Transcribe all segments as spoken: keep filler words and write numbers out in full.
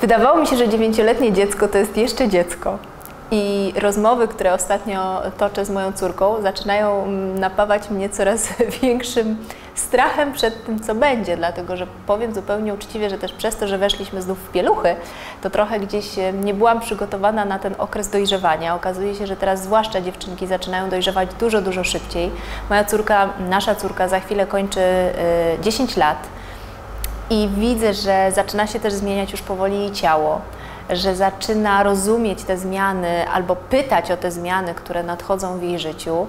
Wydawało mi się, że dziewięcioletnie dziecko to jest jeszcze dziecko. I rozmowy, które ostatnio toczę z moją córką, zaczynają napawać mnie coraz większym strachem przed tym, co będzie, dlatego że powiem zupełnie uczciwie, że też przez to, że weszliśmy znów w pieluchy, to trochę gdzieś nie byłam przygotowana na ten okres dojrzewania. Okazuje się, że teraz zwłaszcza dziewczynki zaczynają dojrzewać dużo, dużo szybciej. Moja córka, nasza córka za chwilę kończy dziesięć lat i widzę, że zaczyna się też zmieniać już powoli jej ciało, że zaczyna rozumieć te zmiany albo pytać o te zmiany, które nadchodzą w jej życiu.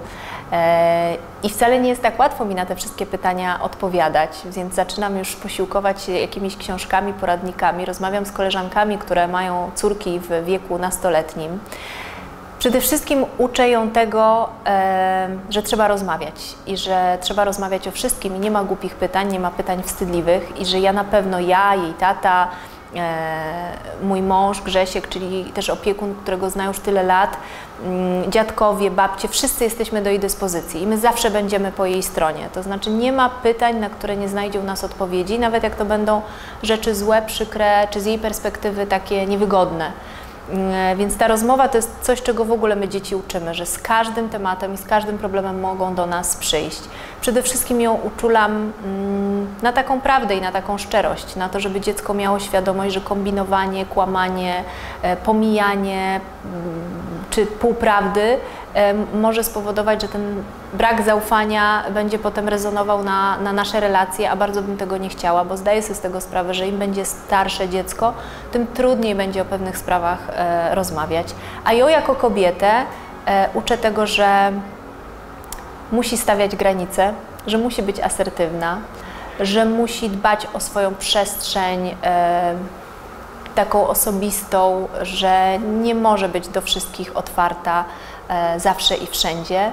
I wcale nie jest tak łatwo mi na te wszystkie pytania odpowiadać, więc zaczynam już posiłkować się jakimiś książkami, poradnikami. Rozmawiam z koleżankami, które mają córki w wieku nastoletnim. Przede wszystkim uczę ją tego, że trzeba rozmawiać i że trzeba rozmawiać o wszystkim i nie ma głupich pytań, nie ma pytań wstydliwych i że ja na pewno, ja, jej tata, mój mąż Grzesiek, czyli też opiekun, którego zna już tyle lat, dziadkowie, babcie, wszyscy jesteśmy do jej dyspozycji i my zawsze będziemy po jej stronie. To znaczy nie ma pytań, na które nie znajdzie u nas odpowiedzi, nawet jak to będą rzeczy złe, przykre, czy z jej perspektywy takie niewygodne. Więc ta rozmowa to jest coś, czego w ogóle my dzieci uczymy, że z każdym tematem i z każdym problemem mogą do nas przyjść. Przede wszystkim ją uczulam na taką prawdę i na taką szczerość, na to, żeby dziecko miało świadomość, że kombinowanie, kłamanie, pomijanie czy półprawdy może spowodować, że ten brak zaufania będzie potem rezonował na, na nasze relacje, a bardzo bym tego nie chciała, bo zdaję sobie z tego sprawę, że im będzie starsze dziecko, tym trudniej będzie o pewnych sprawach e, rozmawiać. A ją jako kobietę e, uczę tego, że musi stawiać granice, że musi być asertywna, że musi dbać o swoją przestrzeń e, taką osobistą, że nie może być do wszystkich otwarta e, zawsze i wszędzie.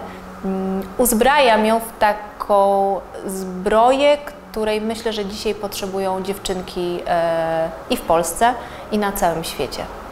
Uzbrajam ją w taką zbroję, której myślę, że dzisiaj potrzebują dziewczynki e, i w Polsce, i na całym świecie.